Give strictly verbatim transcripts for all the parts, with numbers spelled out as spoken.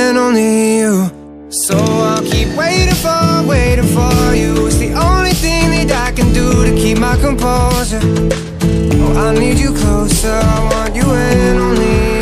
and only you. So I'll keep waiting for, waiting for you. It's the only thing that I can do to keep my composure. Oh, I need you closer, I want you and only you.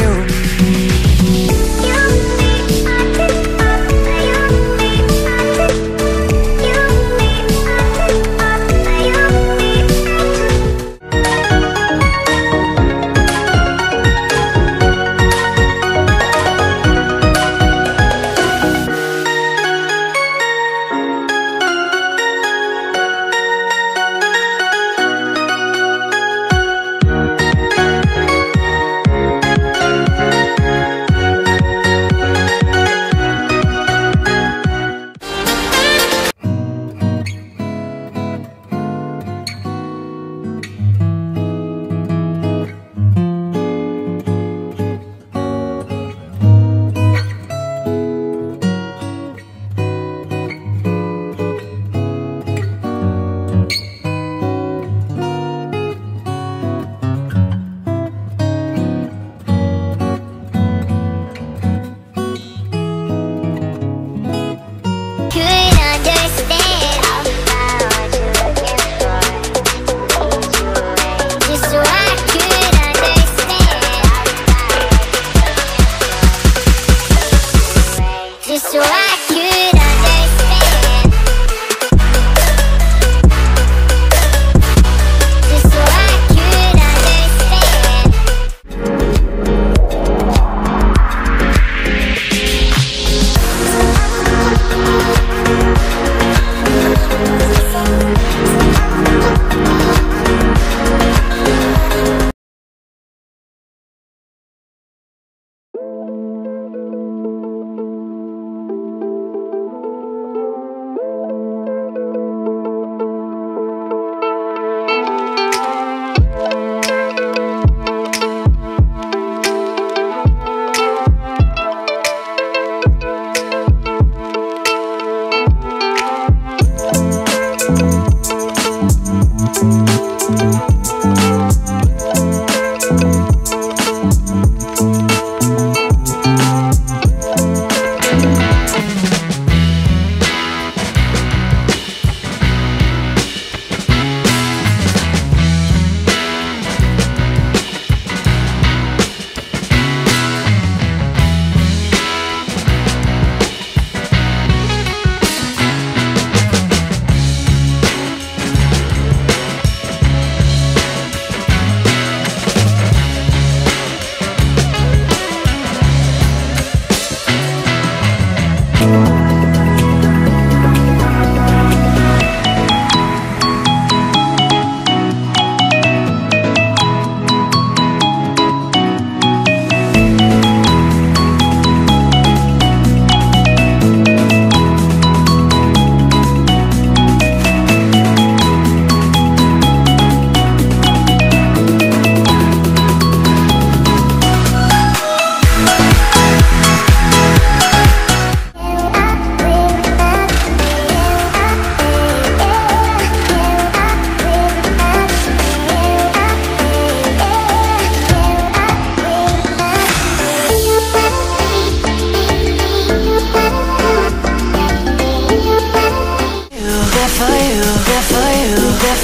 There for you, there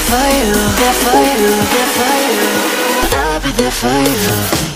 for you, there for you. I'll be there for you.